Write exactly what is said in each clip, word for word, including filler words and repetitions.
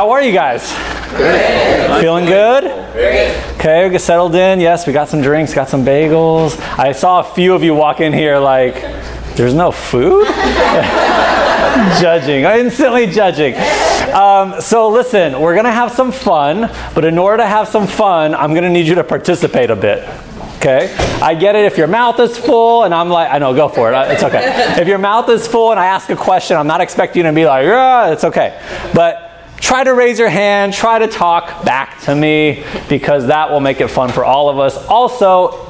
How are you guys? Good. Feeling good? Very good. Okay, we get settled in. Yes, we got some drinks, got some bagels. I saw a few of you walk in here like, there's no food? Judging, instantly judging. Um, so listen, we're going to have some fun, but in order to have some fun, I'm going to need you to participate a bit. Okay, I get it if your mouth is full and I'm like, I know, go for it, it's okay. If your mouth is full and I ask a question, I'm not expecting you to be like, yeah, it's okay. But try to raise your hand, try to talk back to me because that will make it fun for all of us. Also,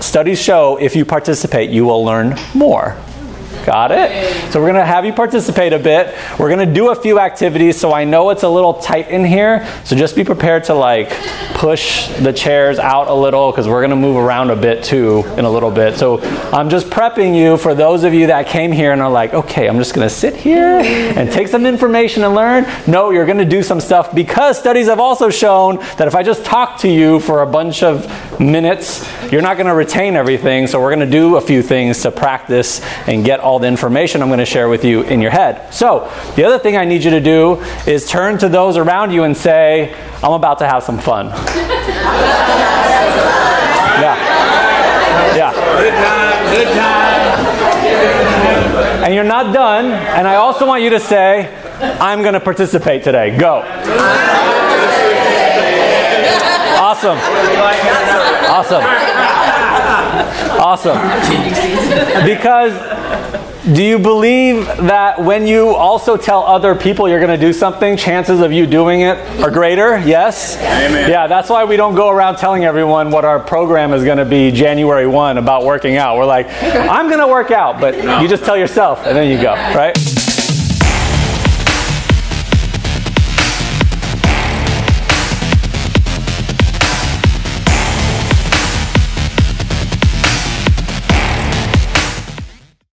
studies show if you participate, you will learn more. Got it? So we're going to have you participate a bit. We're going to do a few activities, so I know it's a little tight in here, so just be prepared to like push the chairs out a little because we're going to move around a bit too in a little bit. So I'm just prepping you for those of you that came here and are like, okay, I'm just going to sit here and take some information and learn. No, you're going to do some stuff because studies have also shown that if I just talk to you for a bunch of minutes, you're not going to retain everything, so we're going to do a few things to practice and get all the information I'm going to share with you in your head. So the other thing I need you to do is turn to those around you and say, I'm about to have some fun. Yeah. Yeah. Good time, good time. And you're not done. And I also want you to say, I'm going to participate today. Go. Awesome. Awesome. Awesome. Because do you believe that when you also tell other people you're going to do something, chances of you doing it are greater? Yes? Amen. Yeah, that's why we don't go around telling everyone what our program is going to be January first about working out. We're like, I'm going to work out, but no, you just tell yourself and then you go, right?